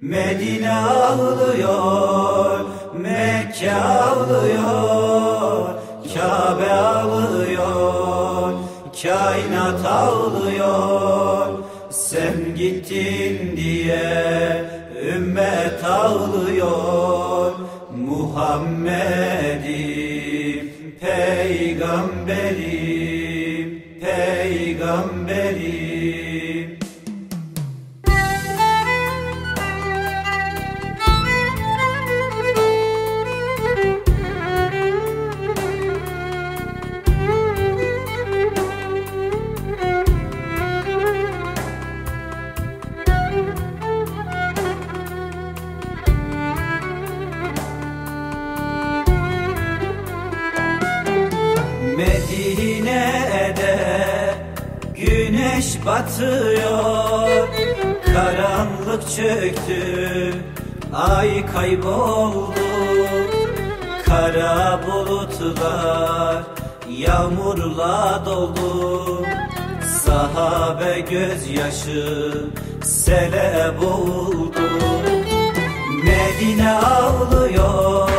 Medine ağlıyor, Mekke ağlıyor, Kabe ağlıyor, kainat ağlıyor. Sen gittin diye ümmet ağlıyor. Muhammed'im, peygamberim, peygamberim. Medine'de güneş batıyor, karanlık çöktü, ay kayboldu. Kara bulutlar yağmurla doldu, sahabe gözyaşı sele boğuldu. Medine ağlıyor,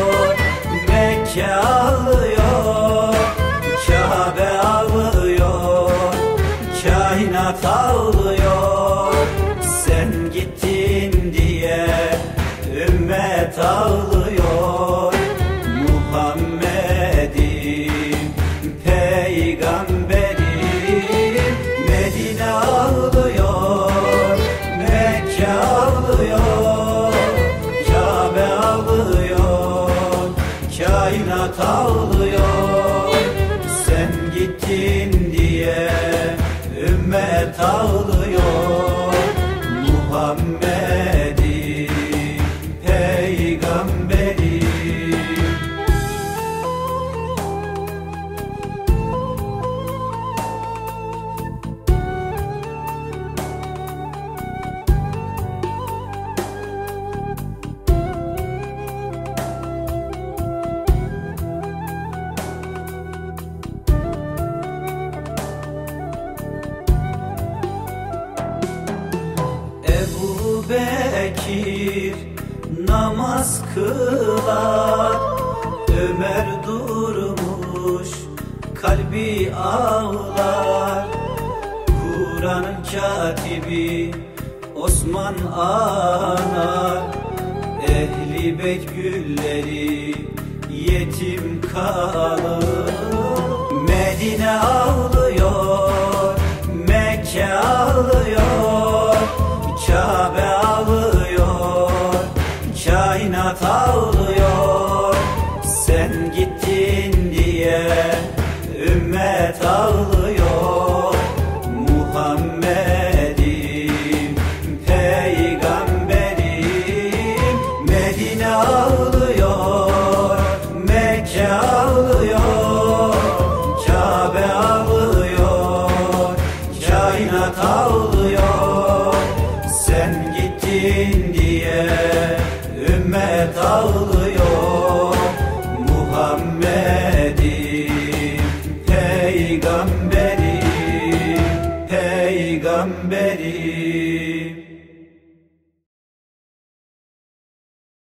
Mekke ağlıyor, Kabe ağlıyor, kainat ağlıyor. Sen gittin diye ümmet ağlıyor. Muhammed'im, peygamberim. Medine ağlıyor, Mekke ağlıyor, Kabe ağlıyor, kainat ağlıyor. Gittin diye ümmet ağlıyor. Muhammed'im, peygamberim. Bekir namaz kılar, Ömer durmuş kalbi ağlar. Kur'an'ın katibi Osman anar, ehli beyt gülleri yetim kalır. Medine ağlıyor, Mekke ağlıyor, Kabe ağlıyor, kainat ağlıyor. Sen gittin diye ümmet ağlıyor. Muhammed'im, peygamberim. Medine ağlıyor, Mekke ağlıyor, Kabe ağlıyor, kainat ağlıyor. Sen gittin diye ümmet ağlıyor. Muhammed